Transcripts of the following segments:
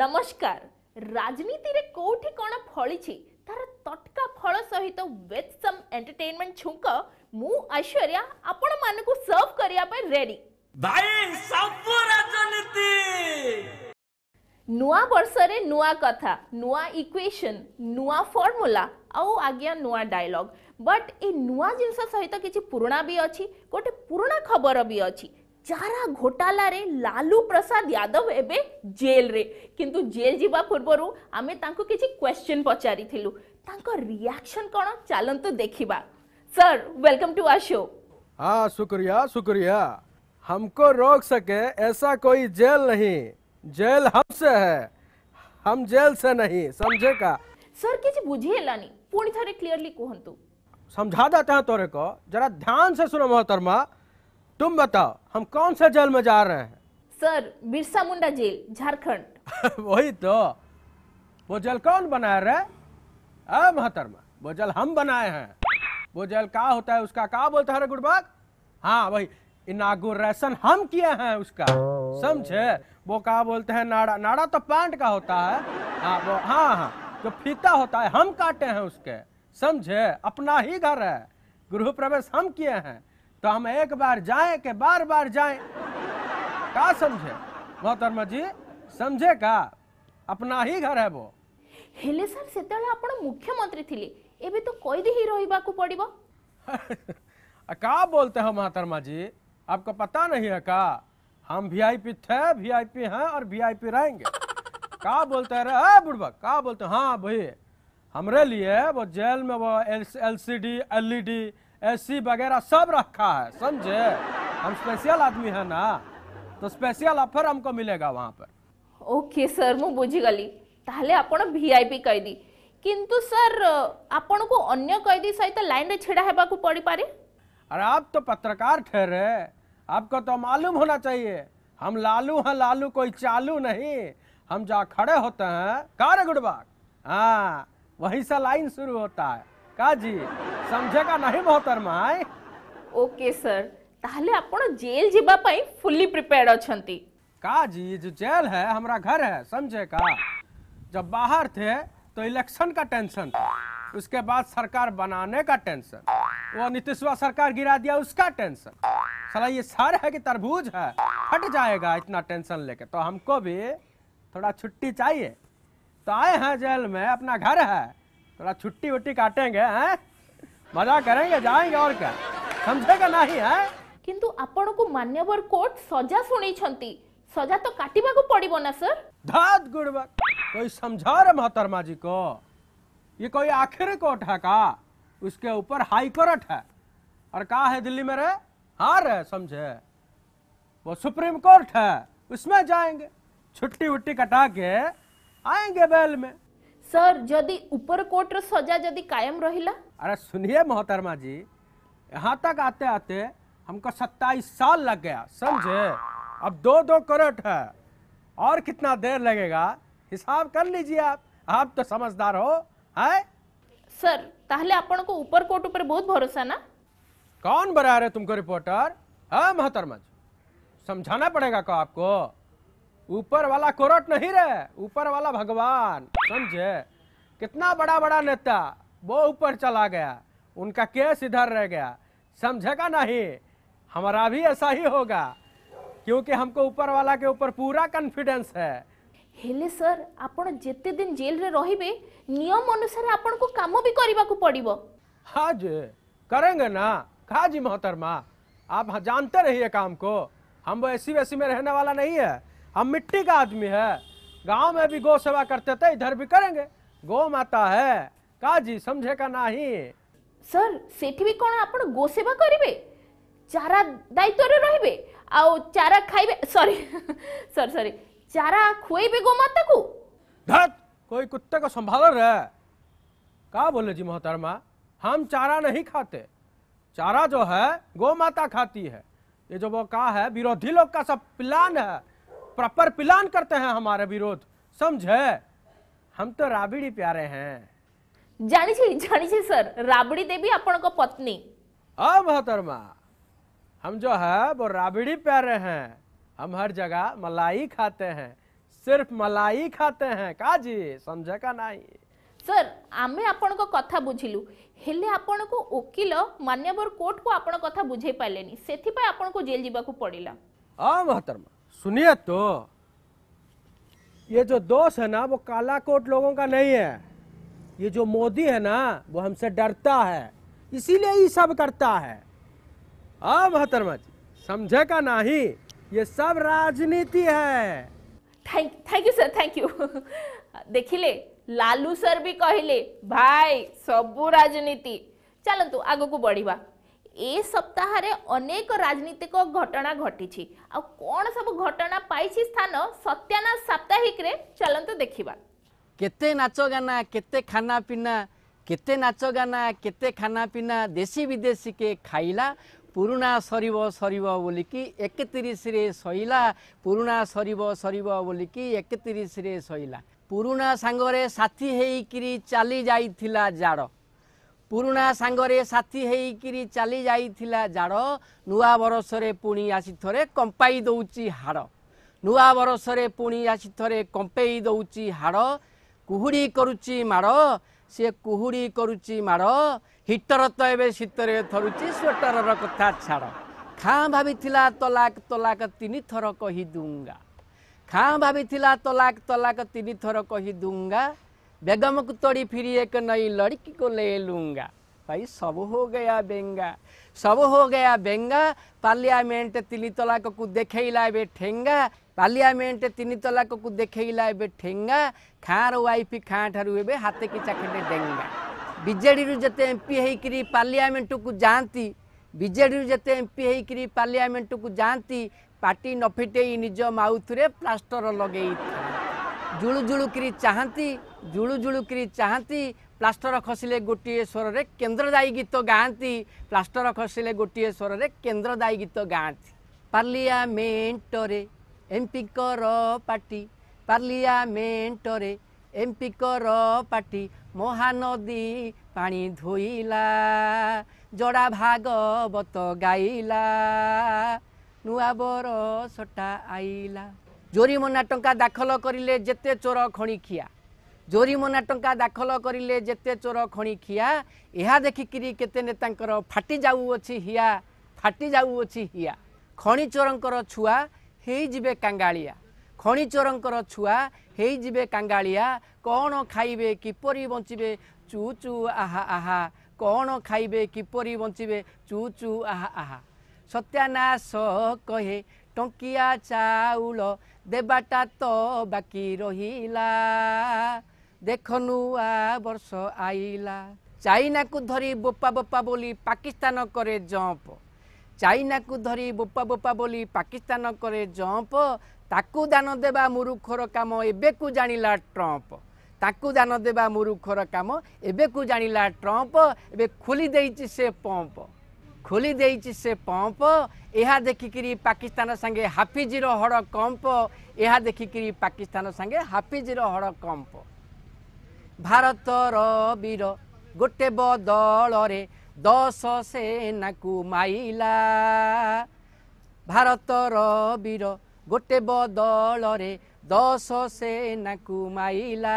नमस्कार राजनीति रे कोठी कोना फळी छी तार तटका फळ सहित विथ सम एंटरटेनमेंट छुंक मु ऐश्वर्या आपण मान को सर्व करिया पर रेडी भाई साबु राजनीति नुआ वर्ष रे नुआ कथा नुआ इक्वेशन नुआ फॉर्मूला आउ आज्ञा नुआ डायलॉग बट ए नुआ जिंस सहित किछि पुराणा भी अछि गोटे पुराणा खबर भी अछि चारा घोटाला रे लालू प्रसाद यादव एबे जेल रे किंतु जेल जीवा पूर्व आमे तांको किछि क्वेश्चन पचारी थिलु तांको रिएक्शन कोन चालन तो देखिबा। Sir welcome to our show. हां शुक्रिया शुक्रिया। हमको रोक सके ऐसा कोई जेल नहीं, जेल हमसे है, हम जेल से नहीं, समझे का? सर किछि बुझेलानी पूर्ण थारे क्लियरली कोहंतु समझा देता है तोरे को। जरा ध्यान से सुनो मोहतरमा, तुम बताओ हम कौन से जेल में जा रहे हैं? Sir Birsa Munda jail Jharkhand. वही तो, वो जेल कौन बनाया रे? आ महतरमा, वो जेल हम बनाए हैं। वो जेल का होता है उसका का बोलता है रे गुड़बाग? हाँ वही, इनागुरेशन हम किया है उसका, समझे? वो का बोलते हैं नाड़ा, नाड़ा तो पैंट का होता है। हाँ वो, हाँ हाँ जो फीता होता है हम काटे हैं उसके, समझे? अपना ही घर है, गृह प्रवेश हम किए हैं, तो हम एक बार जाए के बार बार जाए का, समझे मोहतरमा जी? समझे का? अपना ही घर है वो। हेले सर सेतला आपण मुख्यमंत्री थिले, एबे तो कैदी ही रहिबा को पड़िबो। का बोलते हो मोहतरमा जी, आपको पता नहीं है का? हम वीआईपी थे, वीआईपी हैं और वीआईपी रहेंगे। का बोलते है रे बुढ़बा, का बोलते? हाँ भाई, हमरे लिए वो जेल में वो एलसीडी एलईडी ऐसी वगैरह सब रखा है, समझे? हम स्पेशल आदमी है ना, तो स्पेशल ऑफर हमको मिलेगा वहाँ पर। ओके सर मु बुझी गली, ताहले आपण वीआईपी कैदी, किंतु सर आपण को अन्य कैदी सहित लाइन रे छेड़ा हेबा को पड़ी पारे? अरे आप तो पत्रकार ठहरे, आपको तो मालूम होना चाहिए हम लालू हैं, लालू कोई चालू नहीं, हम जहाँ खड़े होते हैं कार गुड़बाग, हाँ वहीं से लाइन शुरू होता है का जी, समझे का नहीं मोहतरमा? ओके सर, ताहले आपण जेल जीवा पई फुल्ली प्रिपेयर्ड अछंती का जी? जो जेल है हमरा घर है, समझे का? जब बाहर थे तो इलेक्शन का टेंशन था, उसके बाद सरकार बनाने का टेंशन, वो नीतीशवा सरकार गिरा दिया उसका टेंशन, साला ये सर है कि तरबूज है, फट जाएगा इतना टेंशन लेके, तो हमको भी थोड़ा छुट्टी चाहिए, तो आए हैं जेल में, अपना घर है, थोड़ा छुट्टी वुट्टी काटेंगे, हैं मजा करेंगे, जाएंगे और क्या, समझेगा नहीं है? किंतु आपण को मान्यवर कोर्ट सजा सुनी छंती, सजा तो काटिबा को पड़िबो ना सर? धात गुड़बा, कोई समझा रे मोहतरमा जी को, ये कोई आखिरी कोर्ट है का? उसके ऊपर हाई कोर्ट है, और का है दिल्ली में रे? हाँ रे समझे, वो सुप्रीम कोर्ट है, उसमें जाएंगे, छुट्टी वुट्टी कटा के आएंगे बेल में। सर यदि ऊपर कोर्ट रो सजा यदि कायम रहिला? अरे सुनिए मोहतरमा जी, यहाँ तक आते आते हमको 27 साल लग गया, समझे? अब 2-2 करोड़ है, और कितना देर लगेगा हिसाब कर लीजिए आप तो समझदार हो है? सर ताहले अपन को ऊपर कोर्ट ऊपर बहुत भरोसा ना? कौन बना रहे तुमको रिपोर्टर? हाँ मोहतरमा जी, समझाना पड़ेगा को आपको, ऊपर वाला कोर्ट नहीं रहे, ऊपर वाला भगवान, समझे? कितना बड़ा बड़ा नेता वो ऊपर चला गया, उनका केस इधर रह गया, समझेगा नहीं? हमारा भी ऐसा ही होगा, क्योंकि हमको ऊपर वाला के ऊपर पूरा कॉन्फिडेंस है। हेले सर आपण जितने दिन जेल रे रहिबे नियम अनुसार आपण को काम भी करबा को पड़िबो। हां जी करेंगे ना का जी मोहतरमा, आप जानते रहिए काम को, हम वैसी वैसी में रहने वाला नहीं है, हम मिट्टी का आदमी है, गांव में भी गौ सेवा करते थे, इधर भी करेंगे, गौ माता है का जी, समझे का नहीं? सर सेठी भी कोन आपण गौ सेवा करिवे, चारा दायित्व रे रहिबे आ चारा खाइबे, सॉरी सर सॉरी, चारा खुएबे गौ माता को? धत कोई कुत्ते को संभाल रे, का बोले जी मोहतरमा? हम चारा नहीं खाते, चारा जो है गौ माता खाती है, ये जो वो का है विरोधी लोग का सब प्लान है, प्रॉपर प्लान करते हैं हमारे विरोध, समझे? हम तो राबड़ी प्यारे हैं। जानी छी सर, राबड़ी देवी अपन को पत्नी। अब मोहतरमा हम जो है वो राबड़ी प्यारे हैं, हम हर जगह मलाई खाते हैं, सिर्फ मलाई खाते हैं काजी समझे का नहीं सर आमे आपण को कथा बुझिलु हेले आपण को वकील मान्यवर कोर्ट को आपण कथा बुझे पालेनी सेथि पय आपण को जेल जीवा को पड़िला आ महतरमा सुनिए तो ये जो दोष है ना वो काला कोट लोगों का नहीं है ये जो मोदी है ना वो हमसे डरता है इसीलिए ये सब करता है आ महतरमा जी समझे का नहीं ये सब राजनीति है thank you sir thank you देखिले लालू सर भी कहले भाई सबू राजनीति चलंतु आगो को बढ़ीबा ए सप्ताह रे अनेक राजनीतिक घटना घटी आ कोन सब घटना पाइछि स्थान सत्याना साप्ताहिक रे चलंतु देखिबा केते नाचो गाना केते खाना पीना केते नाचो गाना केते खाना पीना देशी विदेशी के खाइला पुरुणा सरीब सरीब बोली कि 31 रे सईला पुरुणा सरीब सरीब बोली कि 31 रे सईला पुरुणा सांगरे साथी हेई किरी चाली जाईथिला जाड़ पुरुणा सांगरे साथी हेई किरी चाली जाईथिला जाड़ नुआ बरस रे पुणी आसी थरे कंपाई दउची हाड़ नुआ बरस रे पुणी आसी थरे कंपाई दउची हाड़ कुहुडी करूची माड़ से कुहुडी करूची माड़ हिटर तो एवं शीतरे थरुची स्वेटर कथा छाड़ खाँ भाभी तलाक तलाक तीन थर कही दूंगा खाँ भाभी तलाक तलाक तीन थर कही दूंगा बेगम को तोड़ी फिर एक नई लड़की को ले लूंगा भाई सब हो गया बेंगा सब हो गया बेंगा पार्लियामेंट तीन तलाक को देखला ए ठेंगा पार्लियामेंट तीन तलाक को देखला ए ठेंगा खाँर वाइफ खाँ ठारू ए हाथ की चाखंडे डेंगा बीजेडी रु जते एमपी होकर पार्लियामेंट को जाती बीजेडी रु जते एमपी होकर पार्लियामेंट को जाती पार्टी न फिटेई निज माउथ रे प्लास्टर लगे जुलुजुलुकरी चाहती जुलुजुलुकरी चाहती प्लास्टर खसिले गोटे स्वर रे केन्द्रदायी गीत गाँती प्लास्टर खसिले गोटे स्वर रे केन्द्रदायी गीत गाँती पार्लियामेंट रे एमपी कर पार्टी पार्लियामेंट रे एमपी कर पार्टी महानदी पानी धोइला जोड़ा भागवत गाइला नुआ बरसटा आइला जोरीमना टंका दाखल करिले जेते चोर खणिखिया जोरीमना टंका दाखल करिले जेते चोर खणिखिया यह देखिकी केते नेतांकर फाटी जाऊअछि हिया फाटी जाऊअछि हिया खणी चोरंकर छुआ हेइजिबे कांगालिया खणी चोरंकर छुआ हेइजिबे कांगालिया कौन खाइबे किपरी बंचिबे चू चू आहा आहा कौन खाइबे किपरी बंचिबे चू चू आहा आहा सत्यानाश कहे टंकिया चाउल देवाटा तो बाकी रहिला देखनु आ वर्ष आइला चाइना को धरी बोपा बोपा बोली पाकिस्तान करे जंप चाइना को धरी बोपा बोपा बोली पाकिस्तान करे जंप ताकू दान देवा मूर्खर काम एबेकू जानिला ट्रंप ताकू दान देवा मूर्खर काम एबेकू जानिला ट्रंप एबे खोली देइछि से पंप खोली देइछि से पंप यह देखिकी पाकिस्तान संगे हाफिजर हड़ कंप यह देखिकी पाकिस्तान संगे हाफिजर हड़ कंप भारतर वीर गोटे बदल रे 10 सेना को माइला भारतर वीर गोटे बदल रे 10 सेना को माइला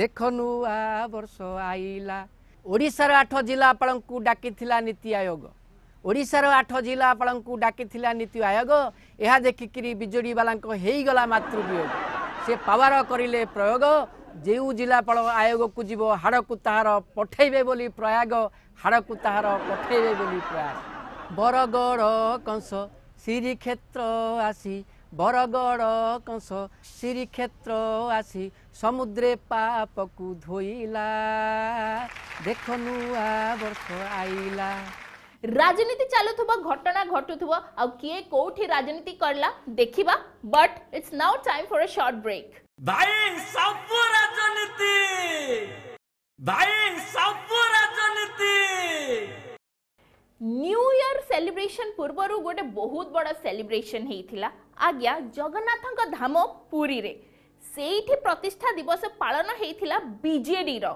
देखनु आ वर्ष आइला ओडिशार 8 जिलापाल को डाकी नीति आयोग ओडिशार 8 जिलापाल को डाकी नीति आयोग यह देखिकी बीजेडी वाला होगला मातृ वियोग से पावर करिले प्रयोग जो जिलापाल आयोग को जीव हाड़ को तार पठेबे बोली प्रयाग हाड़ को तार पठेबे बोली प्रयाग बरगड़ कंस श्रीक्षेत्र आसी बरगड़ कंस श्रीक्षेत्र आसी समुद्रे पाप को धोइला देखनु आ वर्ष आइला राजनीति चालुथुबा घटना घटुथुबा आ किए कोठी राजनीति करला देखिबा but it's now time for a short break भाई साबु राजनीति न्यू ईयर सेलिब्रेशन पूर्वर गोटे बहुत बड़ा सेलिब्रेशन होता आज्ञा जगन्नाथ धाम पुरी रे सेठी प्रतिष्ठा दिवस पालन होता बीजेडी रो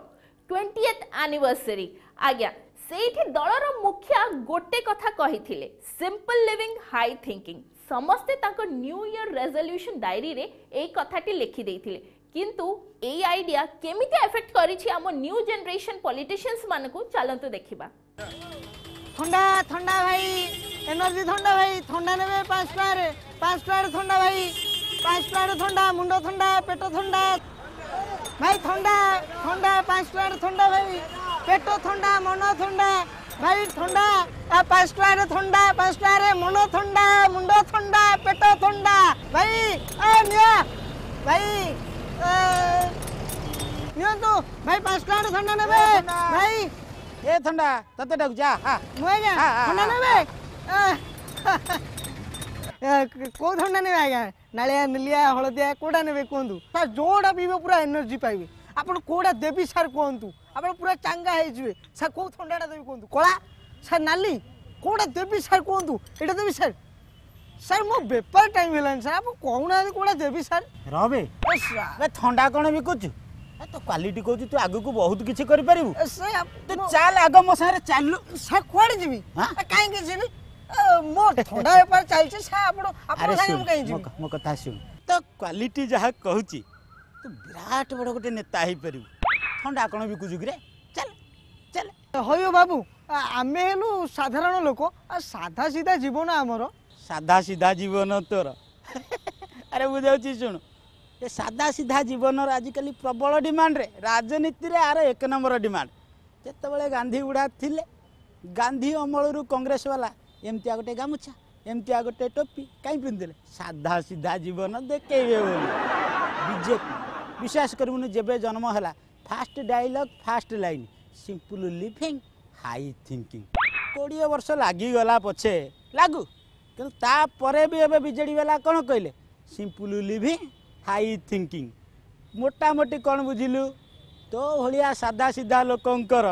20th एनिवर्सरी आज्ञा सेठी दलर मुखिया गोटे कथा कही सिंपल लिविंग हाई थिंकिंग समस्ते ताको न्यू ईयर रेजोल्यूशन डायरी रे ए कथाटी लिखि देथिले किंतु ए आइडिया केमिते अफेक्ट करिछि हमो न्यू जनरेशन पॉलिटिशियंस मानको चलंतु देखिबा ठंडा ठंडा भाई एनर्जी ठंडा भाई ठंडा नेबे 5 प्लेट ठंडा भाई 5 प्लेट ठंडा मुंडो ठंडा पेटो ठंडा भाई ठंडा ठंडा 5 प्लेट ठंडा भाई पेटो ठंडा मनो ठंडा भाई ठंडा पांच प्लेट मनो ठंडा मुंडो ठंडा पेटो ठंडा भाई ए मिया भाई मिया तो भाई 5 प्लेट ठंडा नेबे भाई ए ठंडा तते डक जा हां मुए जा ठंडा नेबे को ठंडा नेबे आया नालिया मिलिया हळदिया कोडा नेबे कोंदु ता जोडा पीबो पूरा एनर्जी पाइबे आपण कोडा देबी सर कोंतु आपण पूरा चांगा हे जुए सा को ठंडाडा देबी कोंदु कोला सर नाली कोडा देबी सर कोंदु एटा देबी सर सर मो पेपर टाइम हेलन सर आप कोउना कोडा देबी सर रबे ए ठंडा कोन भी कुछ तो क्वालिटी कोजु तू आगु को बहुत किछ करि परिबू सर तो चाल आगो मो सारे चालू सर कोड जीबी काई के जीबी मो ठंडा पेपर चाल छ सर आपण आपण संग काई जीबी मो कथा सुन तो क्वालिटी जहा कहूची तो विराट बड़ गोटे नेता हे परिबू ठंडा कोन भी कुजु रे चल चल होयो बाबू आमे हेनु साधारण लोक साधा सीधा जीवन आमरो साधा सीधा जीवन तोर अरे बुझाउची सुन ये साधा सीधा जीवन आजिकल प्रबल डिमांड रे राजनीति रे आर एक नंबर डिमांड जत बे गांधी गुड़ा थिले गांधी अमलू कांग्रेस वाला एमती गोटे गामुछा एमती गोटे टोपी कहीं पिंधे साधा सीधा जीवन देखेबे बीजेपी विश्वास करूँ जब जन्म है fast dialogue fast line simple living high thinking 20 वर्ष लगिगला पछे लागू कि तापर भी एवं बीजेडी वाला कौन कहले सिंपल लिविंग हाई थिंकिंग मोटामोटी कौन बुझिलु तो भाया साधा सीधा लोकंकर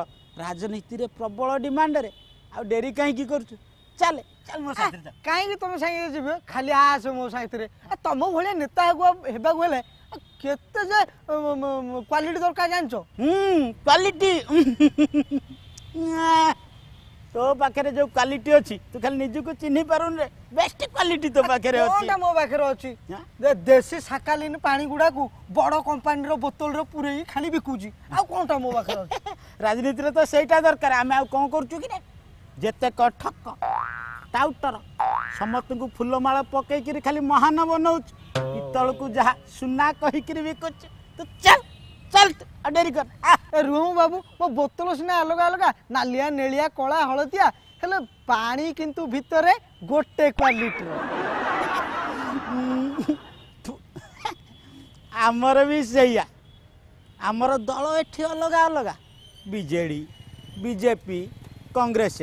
राजनीति रे प्रबल डिमांड रे आ डेरी काई की करछु चले चल मोर साथे चल काई के तुम संगे जेबे खाली आस मो साथे रे तुम भले नेता हेबा गले केते जे क्वालिटी दरकार जानछो क्वालिटी तो पाखरे जो क्वालिटी अछि तू खाली निजु को चिन्हि पारुन रे बेस्ट क्वालिटी तो पाखरे अछि कोनटा मो पाखरे अछि देसी साकालीन पानी गुडा को बड़ो कंपनी रो बोतल रो पुरै खाली बिकुजी आ कोनटा मो पाखरे अछि राजनीति रे तो सेटा दरकार हम आ कोन करछु कि ने जते कठक टाउटर समस्त को फुलमाला पकै कि खाली महान बनउछ इतल को जहा सुना कहि कि बिकुछ तो चल चल अडेरी कर ए रुम बाबू मो बोतल सिना अलग अलग नालिया नेलिया कोला हळदिया हेले पानी किंतु भितरे गोटे क्वालिटी हमर भी सैया हमर दल एठी अलग अलग बीजेडी बीजेपी कांग्रेस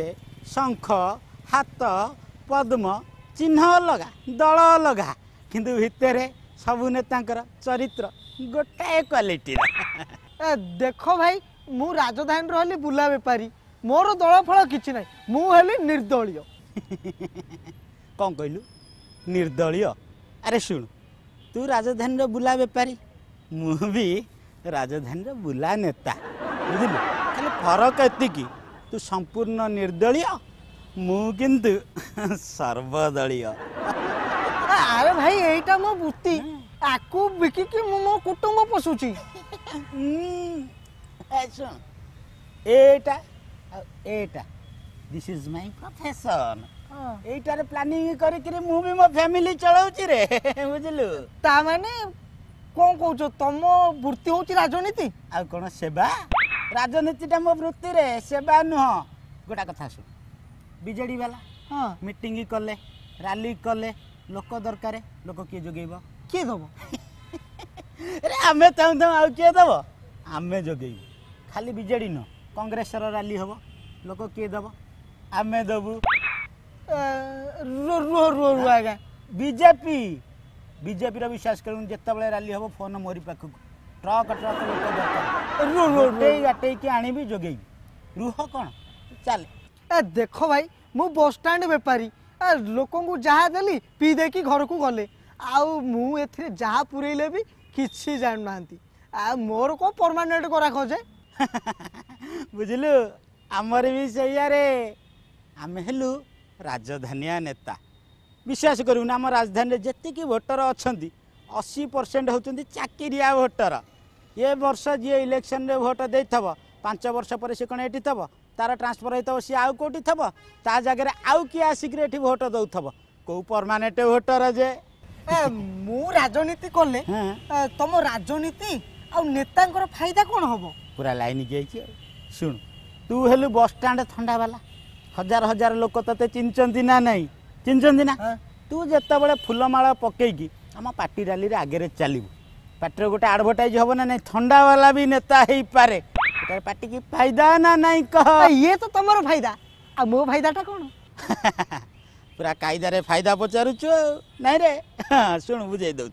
शंख हाथ पद्म चिन्ह अलग दल अलग किंतु भितरे सबु नेतांकर चरित्र गोटाए क्वालिटी देखो भाई मु राजधानी रहली बुला बेपारी मोर दल फल किछि नै मु हली निर्दलीय कोन कहलु निर्दलीय अरे सुन तू राजधानी रो बुला बेपारी मु भी राजधानी रो बुला नेता बुझलु खाली फरक एति कि तू संपूर्ण निर्दलीय मु किंतु सर्वदलीय अरे भाई एटा मो बुत्ती आकु बिकी कि मो कुटुंब पसुची अच्छा एटा एटा दिस इज माय प्रोफेशन एटा रे प्लानिंग करी कि मु भी मो फैमिली चलाउची रे बुझलु ता माने कोन कहू तुम वृत्ति होची राजनीति आ कोन सेवा राजनीति ता मो वृत्ति रे सेवा न हो गोटा कथा सुन बीजेडी वाला हां मीटिंग करले रैली करले लोक दरकार लोक के जोगेबो के दबो अरे आमे तम तम आउ के दबो आमे जोगेबो खाली बीजेडी न कांग्रेस रो रैली होबो लोक के दबो आमे दबो रो रो रो रो आगा बीजेपी बीजेपी रो विश्वास करू जत्ता बेले रैली होबो फोन मोरी पाखु ट्रक ट्रक लोक दरकार रो रो गटे के आणी भी जोगेबी रुह कोन चल ए देखो भाई मु बस स्टैंड व्यापारी लोक को जहा देली पी दे कि घर को गले आउ मु एथरे जहा पुरैले भी किछि जान नांती आ मोर को परमानेंट को राखो जे बुझलु हमर भी सैया रे हम हेलु राजधानिया नेता विश्वास करूँ आम राजधानी जीक भोटर अच्छा 80% होती चाकरिया भोटर ये वर्ष जी इलेक्शन रे भोट दे थब 5 वर्ष पर सी कौन ये थब तार ट्रांसफर होता सी आउ कौटी थब ता जगह आउ किए आसिक भोट दौथब कौ परमानेंट भोटर जे मु राजनीति कले तुम राजनीति आ नेता फायदा कौन हम पूरा लाइन जाइए शुण तू हेलु बस स्टैंड थंडा वाला हजार हजार लोक ते चिन्ह ना नहीं चिन्ह ना तू जिते बड़े फुलमाला पकईकी आम पार्टी रैली आगे चलू पार्टी गोटे आडभटाइज हम ना नहीं थंडा वाला भी नेता हो पारे पार्टी की फायदा ना नहीं कह ये तो तुम फायदा आ मो फायदाटा कौन पूरा कायदारे फायदा पचारूच नहीं रे शुण बुझे दौर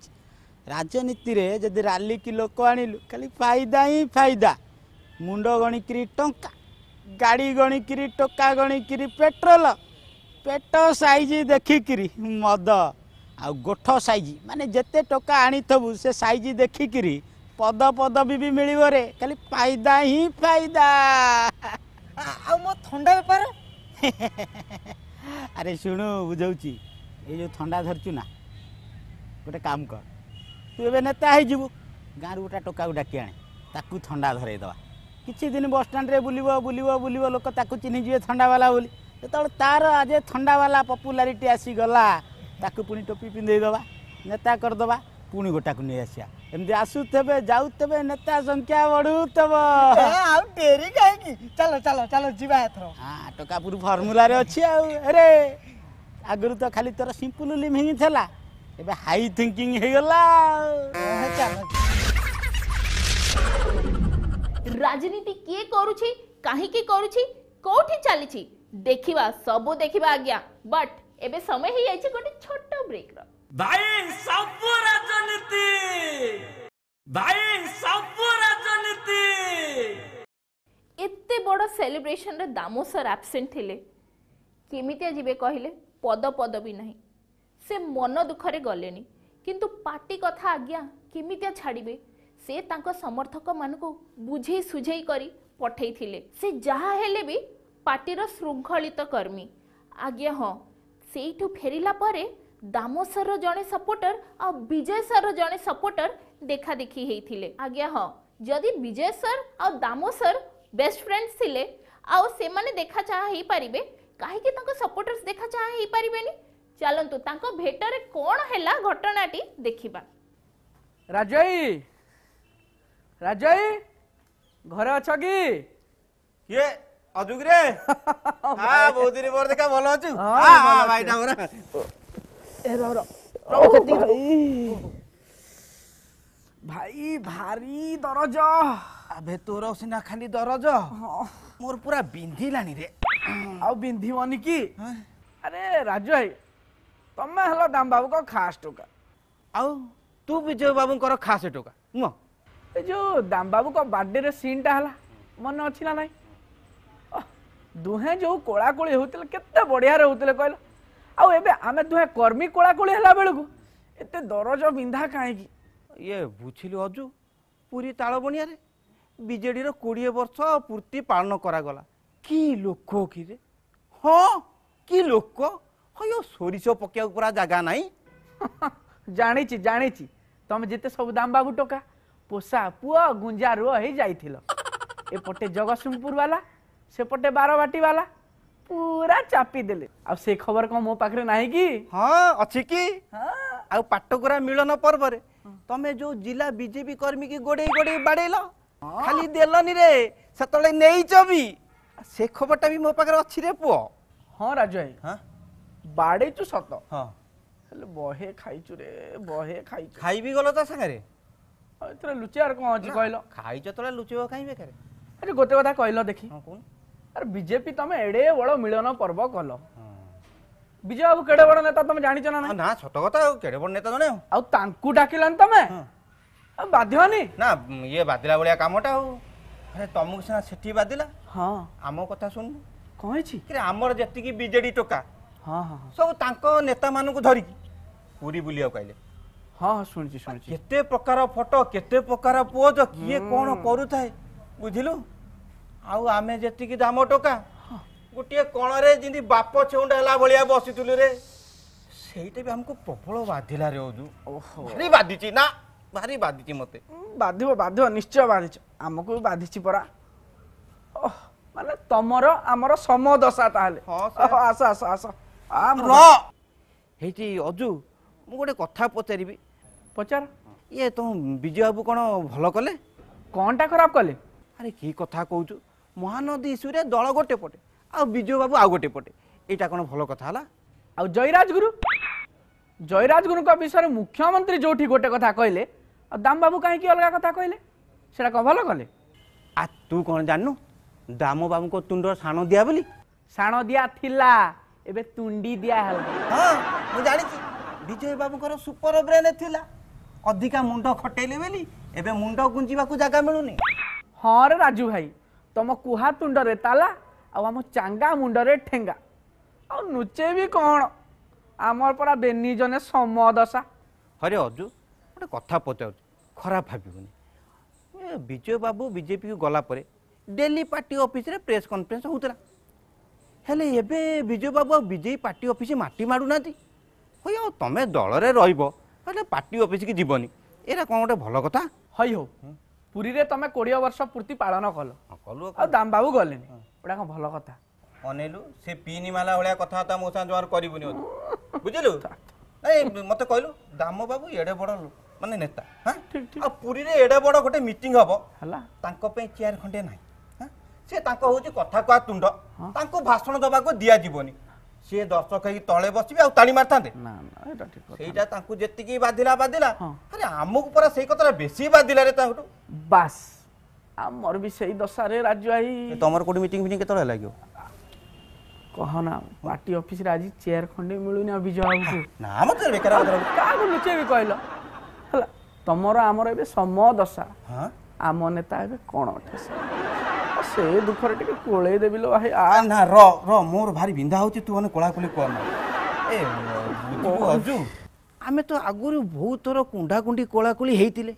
राजनीति रे जदि रैली की लोक आणिलु खाली फायदा ही फायदा मुंड गणिकी टंका गाड़ी गणिकी टोका गणिकी पेट्रोल पेट साइज देखिकी मद आ गोठ साइज माने जेते टोका आनीथबु से साइज देखिकी पद पदवी भी मिलिबो रे खाली फायदा ही फायदा आ मो ठंडा बेपार अरे शुणु बुझाऊँ ये जो थंडा धरचु ना गोटे काम कर तू ए नेता हो गाँव गोटा टोका डाक आने थंडा धरई दवा किसी दिन बस स्टैंड रे बुल बुल बुल लोक ताकू चिन्हिजे थंडा वाला बोली जो तार आज थंडा वाला पपुलारिटी आसीगला पुणी टोपी पिंधे दवा नेता करदवा पुणी गोटा को नहीं आसा एमती आसुबे जाऊे नेता संख्या बढ़ूब डेरी कहीं चलो चलो चलो जाथर हाँ टोकापुर फर्मूल अच्छी अरे आगुरी तो खाली तोर सिंपल लिविंग था एबे हाई थिंकिंग हेगला राजनीति किए करूछी काहे की करूछी कोठी चलीछी देखिबा सबो देखिबा आज्ञा बट एबे समय ही आइछी गोटे छोटो ब्रेक रो भाई साबु राजनीति एत्ते बडो सेलिब्रेशन रे दामोसर एब्सेंट थिले केमिति जिबे कहिले पद पद भी नहीं से मन दुखरे गलेनी किंतु पार्टी कथा आज्ञा केमितिया छाड़बे से तांको समर्थक मानको बुझे सुझे करी पठै थिले से जहा हेले भी पार्टी रो श्रृंखलित कर्मी आज्ञा हां सेइठु फेरिला परे दामोसर रो जने सपोर्टर आ विजय सर रो जने सपोर्टर देखा देखी हेथिले आज्ञा हां जदि विजय सर आ दामोसर बेस्ट फ्रेंड्स थिले आ से माने देखा चाहा हे परिबे काहे कि तांको सपोर्टर्स देखा चाहा हे परिबेनी चलंतु तांको भेटरे कोण हैला घटनाटी देखिबा राजई राजई घर अछो की ये अजुग रे हां बहुत दिन पर देखा भलो अछु हां भाई डावरा ए रहो रहो कति भाई भारी दरज अबे तोरो सिना खाली दरज मोर पूरा बिंधी लानी रे आ बिंधी मानी की अरे राजई तमे हलो दाम बाबू को खास टोका आउ तू विजय बाबू को खास टोका नु ए जो दाम बाबू को बर्थडे रे सीनटा हला मन अछि ना नाही दुहे जो कोला कोली होतले केते बढ़िया रे होतले कहला आउ एबे आमे दुहे कर्मी कोला कोली हला बेलगु एते दरज बिंधा काहे की ये बुझिलु अजू पूरी ताळबणिया रे बीजेडी रो 20 वर्ष पूर्ति पालन करा गला की लोको की रे हां की लोको हयो सोरिष पकिया पूरा जगह नाई जानी ची तुम जिते सब दाम बाबू टोका पोसा पुआ गुंजा रुआ ही जाइथिलो एपटे जगतसिंहपुर वाला सेपटे बारवाटी वाला पूरा चापी देले आ से खबर को मो पाखरे नाही की हां अछि की हां आ पाटकोरा मिलन पर्व रे तमे जो जिला बीजेपी कर्मी की गोडे गोडे बाडेलो खाली देलनी रे सतले नेई चबी से खबरटा भी मो पाखरे अछि रे पुओ हां राजू भाई हां बाड़े चु सत हां हेलो बहे खाइचु रे बहे खाइ खाइ भी गलो त संगे रे एतरा लुचियार को अछि कहलो खाइ जतरा लुचियो काई बेकरे अरे गोटे कथा कहलो देखि हां कोन अरे बीजेपी तमे एडे बडो मिलन पर्व कलो विजय बाबू केडे बडो नेता तमे जानि छना ना छोट कथा केडे बडो नेता जने आ तांकू डाकिलन तमे आ बाध्यनी ना ये बादिला बलिया कामटा हो अरे तमु सेना सेठी बादिला हां हमो कथा सुन कहै छी कि हमर जति की बीजेडी टोका हां हां सब तांको नेता मानु को धरि पूरी बुलिया कहले हां सुनची सुनची केते प्रकार फोटो केते प्रकार पोज किए कोन करू थाए बुझिलु आ आमे जति की दामो टोका गुटिए कोन रे जिंदी बाप छेउंडा हला भलिया बसितुल रे सेहिते भी हमको प्रबल बाधिला रे ओजु ओहो भारी बाधिची ना भारी बाधिची मते बाधिबो बाधिबो निश्चय बाधिच हमको बाधिची परा ओ माने तमरो हमरो समदशा ताले हां आसा आसा आसा आ रो हेती ओजु मु गोटे कथा पचारीबी पचार ये तो विजय बाबू कोन भलो कले कोनटा खराब कले अरे की कथा कहउछु महानदी इशुरे दल गोटे पटे आ विजय बाबू आ गोटे पटे एटा कोन भलो कथा हला आ जयराज गुरु का विषय मुख्यमंत्री जोठी गोटे कथा कहले आ दाम बाबू काहे की अलग कथा कहले सेटा को भलो कले आ तू कोन जाननु दाम बाबू को तुंडर सानो दिया बोली सानो दिया थिला एबे तुंडी दिया हल हां मु जानि छी विजय बाबू को सुपर ब्रेन थिला अधिका मुंड खटेले बेली एबे मुंड गुंजीबा को जागा मिलुनी हां रे राजू भाई तुम कुहा तुंड रे ताला आ हम चांगा मुंड रे ठेंगा आ नुचे भी कोन आमर परा बेनी जने समदशा अरे अजू ओटे कथा पते खराब भाबिबनी विजय बाबू बीजेपी को गला परे दिल्ली पार्टी ऑफिस रे प्रेस कॉन्फ्रेंस होतला हेले एबे Vijay Babu BJP party office माटी माडू नाती होय तमे दल रे रहइबो अरे पार्टी ऑफिस की जीवनी एरा कोन गोटे भलो कथा हय हो पुरी रे तमे 20 वर्ष पूर्ति पालन कलो आ दाम बाबू गलेनी ओडा कोन भलो कथा अनेलु से पीनी माला ओळा कथा त मो सा जोर करिवनी बुझलु ए मते कहलु दाम बाबू एडे बड माने नेता हां आ पुरी रे एडे बड गोटे मीटिंग हबो हला तांको पे चेयर खंडे नाही हां से तांको होची कथा का तुंड तांको भाषण दबा को दिया जीवनी से दर्शक ही तळे बसिबे आ ताली मारथांदे ना ना एटा ठीक कथा सेटा तांको जेतिकी बाधिला बाधिला अरे हमहु पर सेई कतरा बेसी बाधिला रे ताहु बस आ मोर भी सेई दशा रे राज्य आई तमर कोडी मीटिंग केतळ लागियो कहना पार्टी ऑफिस रे आज चेयर खंडे मिलुना विजय बाबू ना मत बेकरा का लुचे भी कहलो हला तमरो हमरो एबे समदशा हां आम नेता एबे कोन ठेसा से दुखर टिक कोले देबिलो भाई आ ना रो रो मोर भारी बिंदा होची तू ने कोला कोली कोन ए अजू आमे तो आगुरु बहुत तोर कुंडा कुंडी कोला कोली हेतिले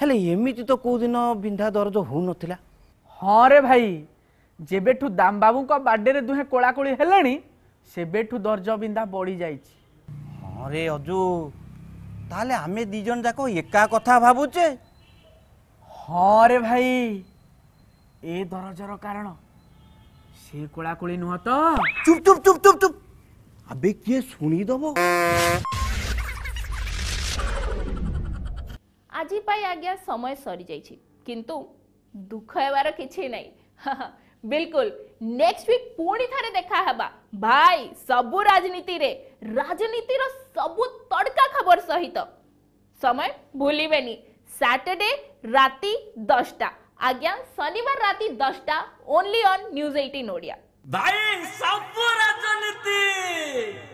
हेले एमिति तो को दिन बिंदा दर्द हो नथिला हां रे भाई जेबेठू दाम बाबू को बर्थडे रे दुहे कोला कोली हेलणी सेबेठू दर्द बिंदा बडी जाईची हां रे अजू ताले आमे दिजन जाको एका कथा भाबुचे हां रे भाई ए दरजर कारण से कोला कोली न होत चुप चुप चुप चुप चुप अबे के सुनी दबो आजी पाई आज्ञा समय सरी जाई छी किंतु दुख हेबार किछी नै बिल्कुल नेक्स्ट वीक पूरी थारे देखा हबा भाई सबु राजनीति रे राजनीति रो सबु तड़का खबर सहित समय भूलिबेनी सैटरडे राती 10टा आज्ञा शनिवार राति 10टा ओनली ऑन न्यूज 18 ओडिया भाई सबु राजनीति।